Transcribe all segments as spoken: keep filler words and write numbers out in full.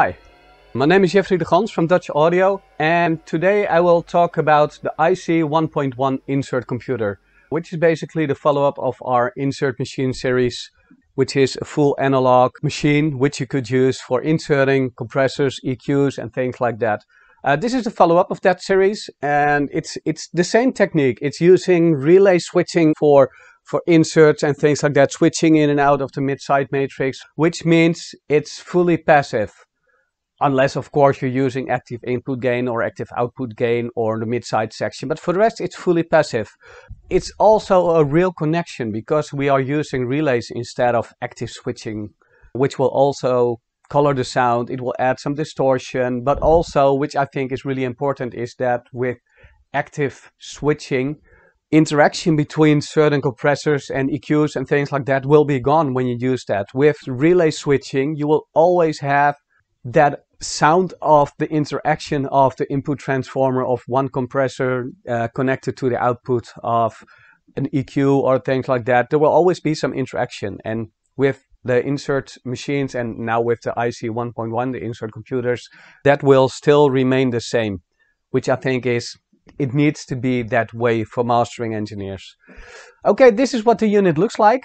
Hi, my name is Jeffrey de Gans from Dutch Audio, and today I will talk about the I C one point one insert computer, which is basically the follow-up of our insert machine series, which is a full analog machine which you could use for inserting compressors, E Qs and things like that. Uh, this is the follow-up of that series, and it's it's the same technique. It's using relay switching for for inserts and things like that, switching in and out of the mid-side matrix, which means it's fully passive. Unless, of course, you're using active input gain or active output gain or the mid-side section. But for the rest, it's fully passive. It's also a real connection because we are using relays instead of active switching, which will also color the sound. It will add some distortion. But also, which I think is really important, is that with active switching, interaction between certain compressors and E Qs and things like that will be gone when you use that. With relay switching, you will always have that sound of the interaction of the input transformer of one compressor uh, connected to the output of an E Q or things like that. There will always be some interaction. And with the insert machines and now with the I C one point one, the insert computers, that will still remain the same, which I think is it needs to be that way for mastering engineers. Okay, this is what the unit looks like.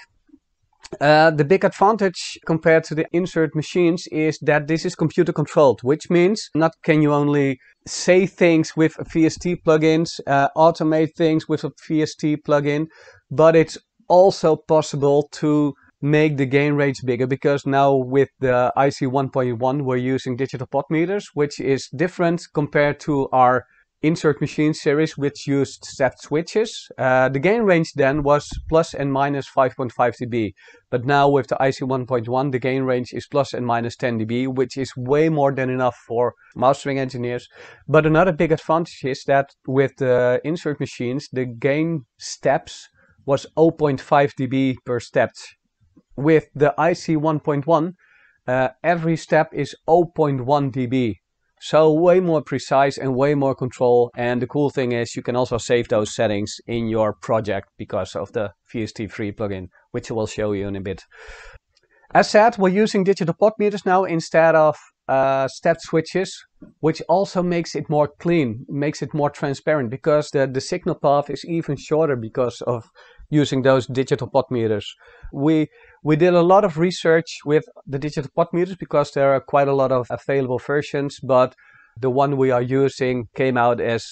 Uh, the big advantage compared to the insert machines is that this is computer controlled, which means not can you only say things with V S T plugins, uh, automate things with a V S T plugin, but it's also possible to make the gain range bigger, because now with the I C one point one we're using digital pot meters, which is different compared to our insert machine series, which used stepped switches. Uh, the gain range then was plus and minus five point five D B. But now with the I C one point one, the gain range is plus and minus ten D B, which is way more than enough for mastering engineers. But another big advantage is that with the insert machines, the gain steps was zero point five D B per step. With the I C one point one, uh, every step is zero point one D B. So way more precise and way more control. And the cool thing is you can also save those settings in your project because of the V S T three plugin, which I will show you in a bit. As said, we're using digital pot meters now instead of uh, stepped switches, which also makes it more clean, makes it more transparent, because the, the signal path is even shorter because of using those digital pot meters. We we did a lot of research with the digital pot meters because there are quite a lot of available versions, but the one we are using came out as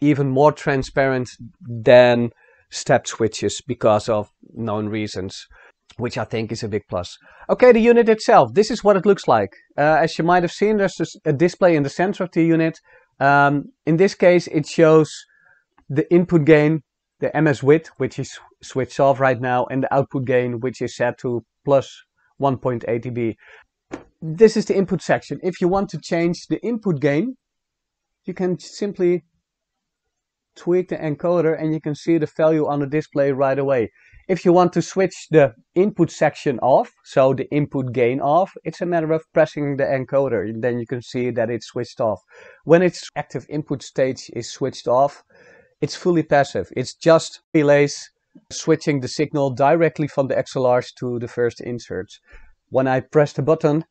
even more transparent than step switches because of known reasons, which I think is a big plus. Okay, the unit itself, this is what it looks like. Uh, as you might have seen, there's a display in the center of the unit. Um, in this case, it shows the input gain, the M S width, which is switched off right now, and the output gain, which is set to plus one point eight D B. This is the input section. If you want to change the input gain, you can simply tweak the encoder and you can see the value on the display right away. If you want to switch the input section off, so the input gain off, it's a matter of pressing the encoder. Then you can see that it's switched off. When its active input stage is switched off, it's fully passive. It's just relays switching the signal directly from the X L Rs to the first inserts. When I press the button,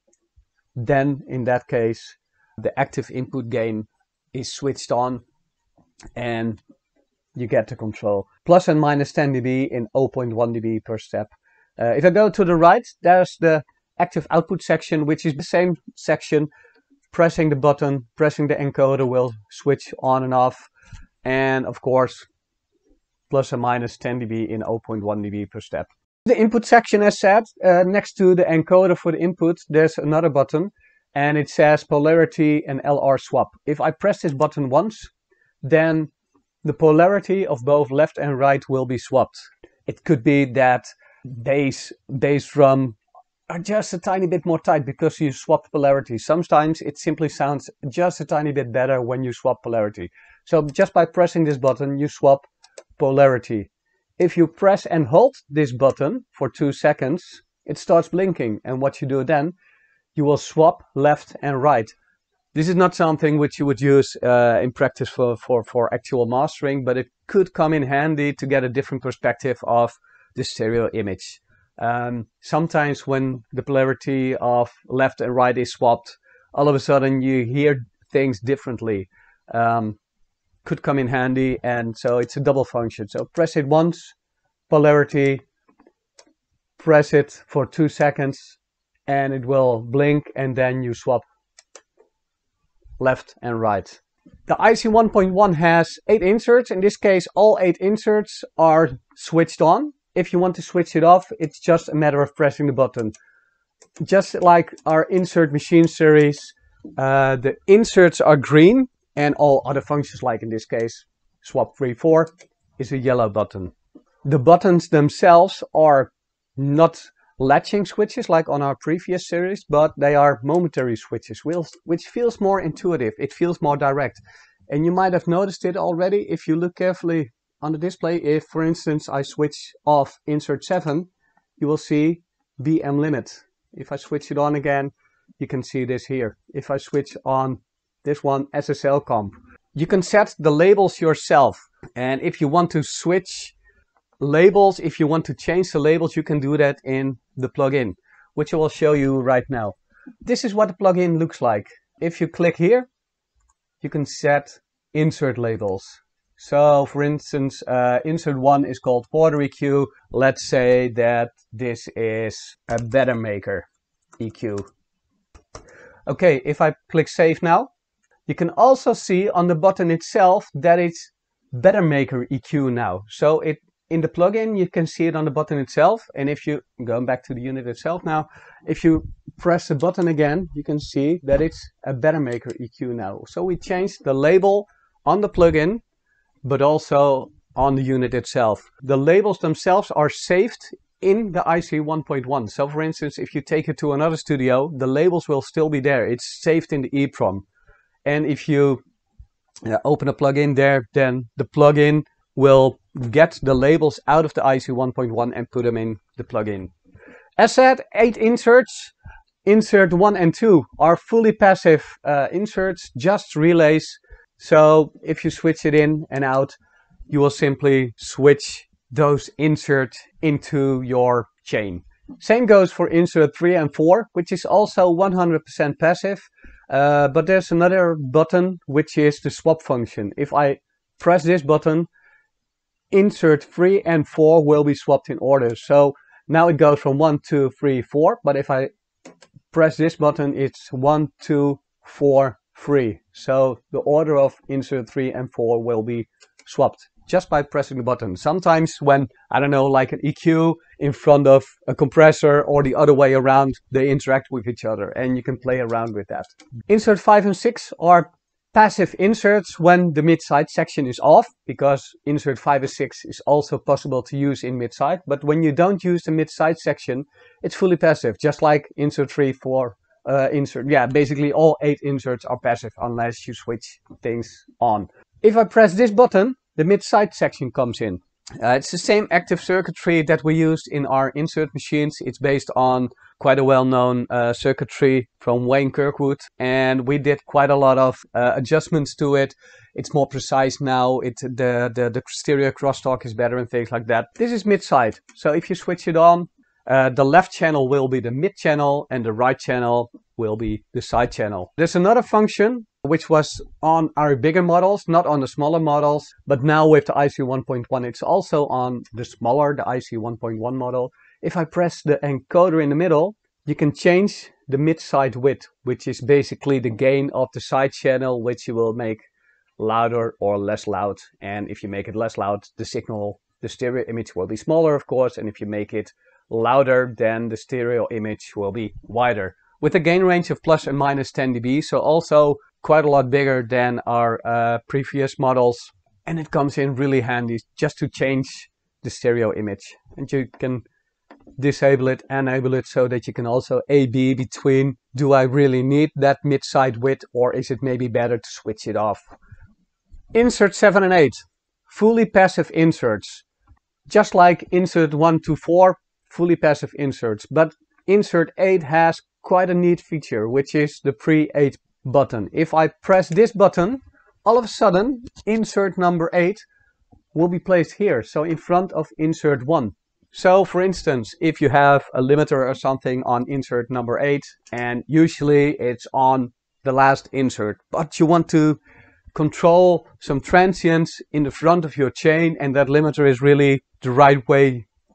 then in that case, the active input gain is switched on and you get the control. Plus and minus ten D B in zero point one D B per step. Uh, if I go to the right, there's the active output section, which is the same section. Pressing the button, pressing the encoder will switch on and off. And of course, plus or minus ten D B in zero point one D B per step. The input section, as said, uh, next to the encoder for the input, there's another button. And it says polarity and L R swap. If I press this button once, then the polarity of both left and right will be swapped. It could be that bass, bass drum are just a tiny bit more tight because you swap polarity. Sometimes it simply sounds just a tiny bit better when you swap polarity. So just by pressing this button, you swap polarity. If you press and hold this button for two seconds, it starts blinking. And what you do then, you will swap left and right. This is not something which you would use uh, in practice for, for, for actual mastering, but it could come in handy to get a different perspective of the stereo image. Um, sometimes when the polarity of left and right is swapped, all of a sudden you hear things differently. Um, could come in handy, and so it's a double function. So press it once, polarity, press it for two seconds, and it will blink, and then you swap left and right. The I C one point one has eight inserts. In this case, all eight inserts are switched on. If you want to switch it off, it's just a matter of pressing the button. Just like our insert machine series, uh, the inserts are green, and all other functions, like in this case, swap three four, is a yellow button. The buttons themselves are not latching switches like on our previous series, but they are momentary switches, which feels more intuitive. It feels more direct. And you might have noticed it already if you look carefully on the display. If, for instance, I switch off insert seven, you will see B M limit. If I switch it on again, you can see this here. If I switch on this one, S S L comp. You can set the labels yourself. And if you want to switch labels, if you want to change the labels, you can do that in the plugin, which I will show you right now. This is what the plugin looks like. If you click here, you can set insert labels. So, for instance, uh, insert one is called Porter E Q. Let's say that this is a BetterMaker E Q. Okay, if I click save now, you can also see on the button itself that it's BetterMaker E Q now. So it in the plugin, you can see it on the button itself. And if you, going back to the unit itself now, if you press the button again, you can see that it's a BetterMaker E Q now. So we changed the label on the plugin, but also on the unit itself. The labels themselves are saved in the I C one point one. So for instance, if you take it to another studio, the labels will still be there. It's saved in the EEPROM. And if you uh, open a plugin there, then the plugin will get the labels out of the I C one point one and put them in the plugin. As said, eight inserts. Insert one and two are fully passive uh, inserts, just relays. So if you switch it in and out, you will simply switch those inserts into your chain. Same goes for insert three and four, which is also one hundred percent passive. Uh, but there's another button, which is the swap function. If I press this button, insert three and four will be swapped in order. So now it goes from one, two, three, four. But if I press this button, it's one, two, four, three. So the order of insert three and four will be swapped just by pressing the button. Sometimes when, I don't know, like an E Q in front of a compressor or the other way around, they interact with each other, and you can play around with that. Insert five and six are passive inserts when the mid-side section is off, because insert five and six is also possible to use in mid-side. But when you don't use the mid-side section, it's fully passive, just like insert three, four, uh, insert. Yeah, basically all eight inserts are passive unless you switch things on. If I press this button, the mid-side section comes in. Uh, it's the same active circuitry that we used in our insert machines. It's based on quite a well-known uh, circuitry from Wayne Kirkwood, and we did quite a lot of uh, adjustments to it. It's more precise now. It the, the the stereo crosstalk is better and things like that. This is mid-side. So if you switch it on, uh, the left channel will be the mid channel, and the right channel will be the side channel. There's another function which was on our bigger models, not on the smaller models, but now with the I C one point one, it's also on the smaller, the I C one point one model. If I press the encoder in the middle, you can change the mid-side width, which is basically the gain of the side channel, which you will make louder or less loud. And if you make it less loud, the signal, the stereo image will be smaller, of course. And if you make it louder, then the stereo image will be wider, with a gain range of plus and minus ten D B. So also quite a lot bigger than our uh, previous models, and it comes in really handy just to change the stereo image. And you can disable it, enable it, so that you can also A B between, do I really need that mid-side width, or is it maybe better to switch it off? Insert seven and eight, fully passive inserts. Just like insert one to four, fully passive inserts. But insert eight has quite a neat feature, which is the pre eight button. If I press this button, all of a sudden insert number eight will be placed here, so in front of insert one. So for instance, if you have a limiter or something on insert number eight, and usually it's on the last insert, but you want to control some transients in the front of your chain, and that limiter is really the right way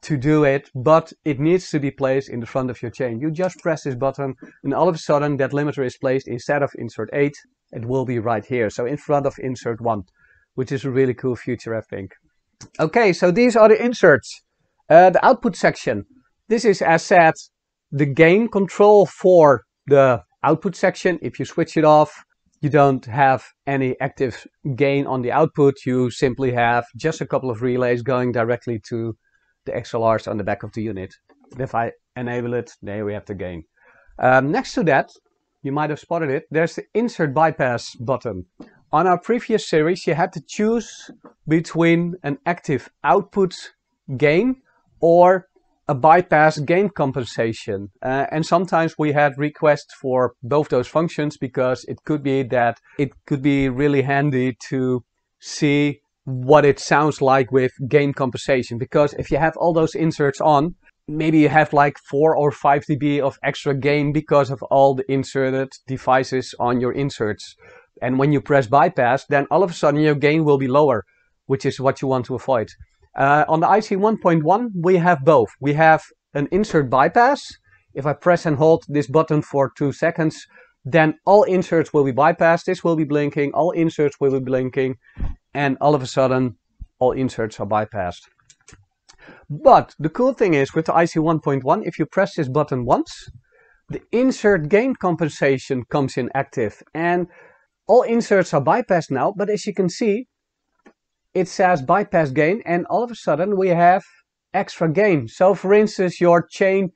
to do it, but it needs to be placed in the front of your chain. You just press this button and all of a sudden that limiter is placed instead of insert eight. It will be right here, so in front of insert one, which is a really cool feature, I think. Okay, so these are the inserts. Uh, the output section. This is, as said, the gain control for the output section. If you switch it off, you don't have any active gain on the output. You simply have just a couple of relays going directly to the X L Rs on the back of the unit. If I enable it, there we have the gain. Um, next to that, you might have spotted it, there's the insert bypass button. On our previous series, you had to choose between an active output gain or a bypass gain compensation. Uh, and sometimes we had requests for both those functions, because it could be that it could be really handy to see what it sounds like with gain compensation. Because if you have all those inserts on, maybe you have like four or five D B of extra gain because of all the inserted devices on your inserts. And when you press bypass, then all of a sudden your gain will be lower, which is what you want to avoid. Uh, on the I C one point one, we have both. We have an insert bypass. If I press and hold this button for two seconds, then all inserts will be bypassed. This will be blinking, all inserts will be blinking, and all of a sudden, all inserts are bypassed. But the cool thing is, with the I C one point one, if you press this button once, the insert gain compensation comes in active. And all inserts are bypassed now, but as you can see, it says bypass gain, and all of a sudden we have extra gain. So for instance, your chain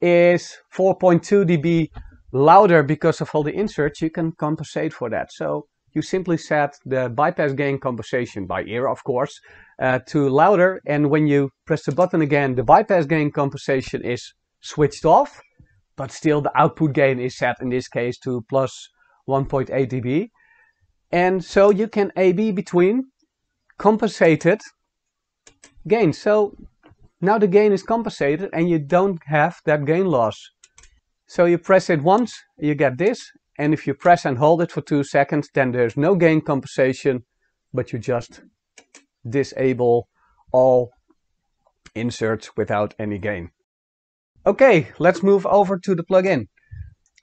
is four point two D B louder because of all the inserts. You can compensate for that. So you simply set the bypass gain compensation, by ear of course, uh, to louder, and when you press the button again, the bypass gain compensation is switched off, but still the output gain is set in this case to plus one point eight D B. And so you can A B between compensated gain. So now the gain is compensated and you don't have that gain loss. So you press it once, you get this, and if you press and hold it for two seconds, then there's no gain compensation, but you just disable all inserts without any gain. Okay, let's move over to the plugin.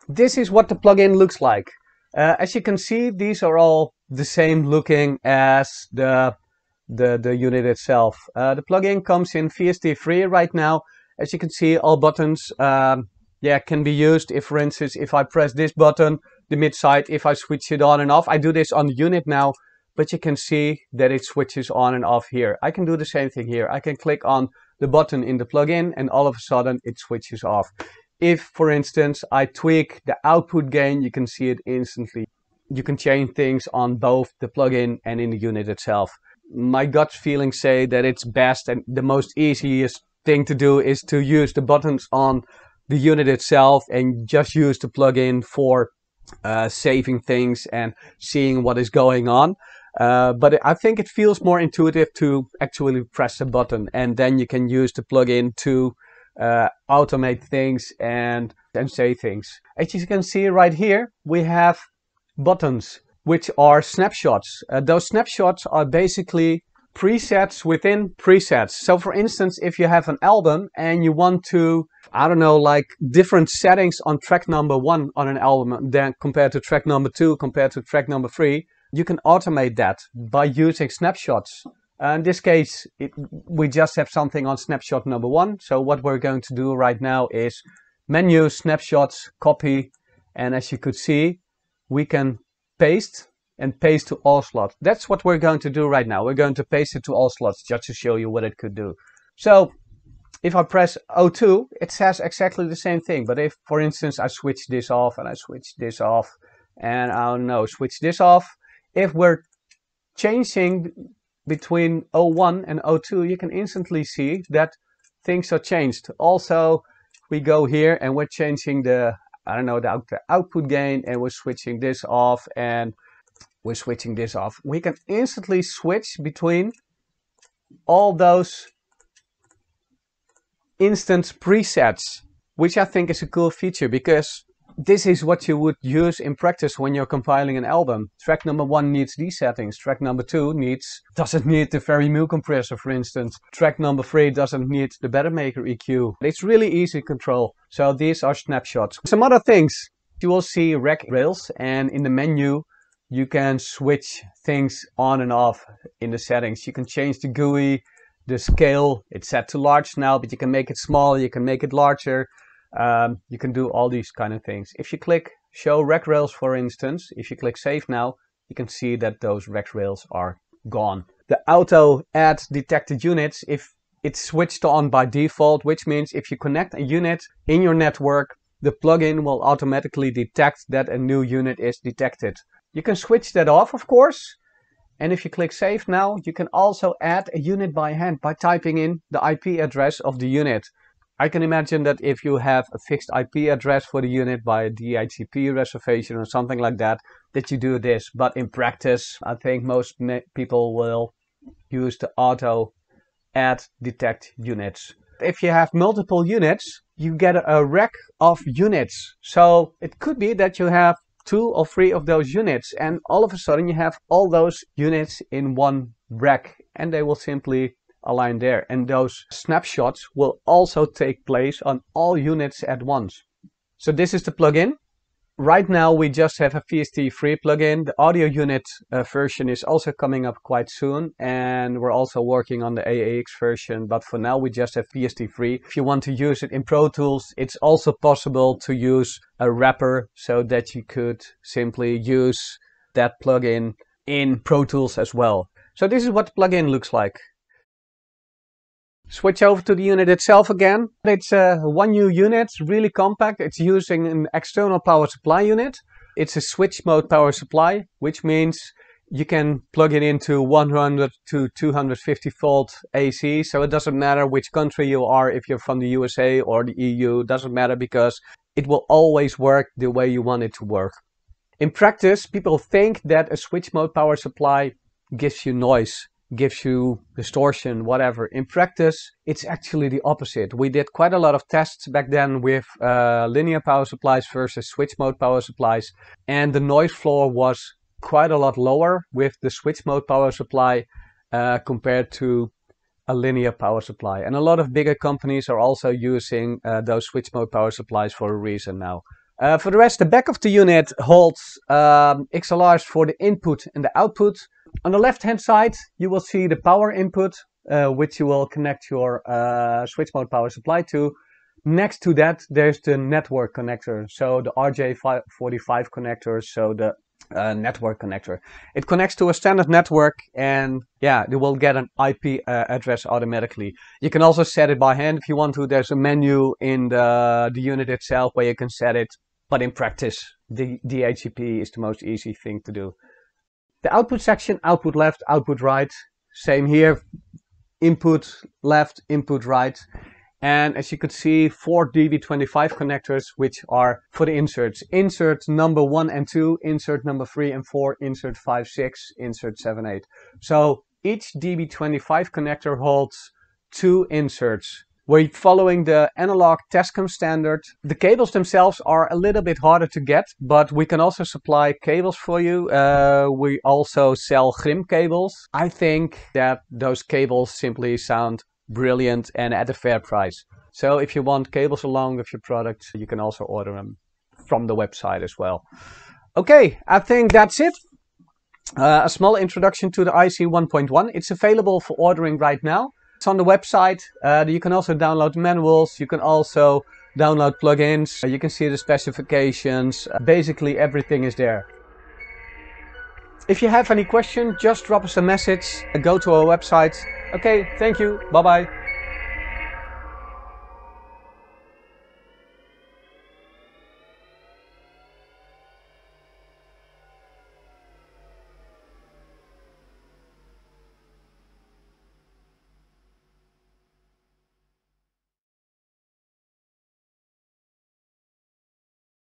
This is what the plugin looks like. Uh, as you can see, these are all the same looking as the the, the unit itself. Uh, the plugin comes in V S T three right now. As you can see, all buttons um, yeah, can be used. If, for instance, if I press this button, the mid-side, if I switch it on and off, I do this on the unit now, but you can see that it switches on and off here. I can do the same thing here. I can click on the button in the plugin and all of a sudden it switches off. If, for instance, I tweak the output gain, you can see it instantly. You can change things on both the plugin and in the unit itself. My gut feeling say that it's best and the most easiest thing to do is to use the buttons on the unit itself and just use the plugin for uh, saving things and seeing what is going on. Uh, but I think it feels more intuitive to actually press a button, and then you can use the plugin to Uh, automate things and, and say things. As you can see right here, we have buttons, which are snapshots. Uh, those snapshots are basically presets within presets. So for instance, if you have an album and you want to, I don't know, like different settings on track number one on an album than compared to track number two, compared to track number three, you can automate that by using snapshots. Uh, in this case, it, we just have something on snapshot number one. So what we're going to do right now is menu, snapshots, copy. And as you could see, we can paste and paste to all slots. That's what we're going to do right now. We're going to paste it to all slots just to show you what it could do. So if I press O two, it says exactly the same thing. But if, for instance, I switch this off and I switch this off and I don't know, switch this off. If we're changing between O one and O two, you can instantly see that things are changed. Also, we go here and we're changing the, I don't know, the, the output gain, and we're switching this off and we're switching this off. We can instantly switch between all those instance presets, which I think is a cool feature, because this is what you would use in practice when you're compiling an album. Track number one needs these settings. Track number two needs doesn't need the Fairview compressor, for instance. Track number three doesn't need the BetterMaker E Q. It's really easy to control. So these are snapshots. Some other things. You will see rack rails, and in the menu you can switch things on and off in the settings. You can change the G U I, the scale. It's set to large now, but you can make it small, you can make it larger. Um, you can do all these kind of things. If you click show rack rails, for instance, if you click save now, you can see that those rack rails are gone. The auto add detected units, if it's switched on by default, which means if you connect a unit in your network, the plugin will automatically detect that a new unit is detected. You can switch that off, of course. And if you click save now, you can also add a unit by hand by typing in the I P address of the unit. I can imagine that if you have a fixed I P address for the unit by a D H C P reservation or something like that, that you do this. But in practice, I think most people will use the auto add detect units. If you have multiple units, you get a rack of units. So it could be that you have two or three of those units, and all of a sudden you have all those units in one rack, and they will simply align there, and those snapshots will also take place on all units at once. So this is the plugin. Right now we just have a V S T three plugin. The audio unit uh, version is also coming up quite soon, and we're also working on the A A X version, but for now we just have V S T three. If you want to use it in Pro Tools, it's also possible to use a wrapper so that you could simply use that plugin in Pro Tools as well. So this is what the plugin looks like. Switch over to the unit itself again. It's uh, one new unit, really compact. It's using an external power supply unit. It's a switch mode power supply, which means you can plug it into one hundred to two hundred fifty volt A C. So it doesn't matter which country you are, if you're from the U S A or the E U, doesn't matter, because it will always work the way you want it to work. In practice, people think that a switch mode power supply gives you noise, gives you distortion, whatever. In practice, it's actually the opposite. We did quite a lot of tests back then with uh, linear power supplies versus switch mode power supplies, and the noise floor was quite a lot lower with the switch mode power supply uh, compared to a linear power supply. And a lot of bigger companies are also using uh, those switch mode power supplies for a reason now. Uh, for the rest, the back of the unit holds um, X L Rs for the input and the output. On the left-hand side, you will see the power input, uh, which you will connect your uh, switch mode power supply to. Next to that, there's the network connector, so the R J forty-five connector, so the uh, network connector. It connects to a standard network, and yeah, you will get an I P uh, address automatically. You can also set it by hand if you want to. There's a menu in the, the unit itself where you can set it, but in practice, the D H C P is the most easy thing to do. The output section, output left, output right. Same here, input left, input right. And as you could see, four D B twenty-five connectors, which are for the inserts. Insert number one and two, insert number three and four, insert five, six, insert seven, eight. So each D B twenty-five connector holds two inserts. We're following the analog Tascam standard. The cables themselves are a little bit harder to get, but we can also supply cables for you. Uh, we also sell Grimm cables. I think that those cables simply sound brilliant and at a fair price. So if you want cables along with your products, you can also order them from the website as well. Okay, I think that's it. Uh, a small introduction to the I C one point one. It's available for ordering right now. It's on the website. Uh, you can also download manuals. You can also download plugins. Uh, you can see the specifications. Uh, basically everything is there. If you have any question, just drop us a message. Uh, go to our website. Okay, thank you. Bye-bye.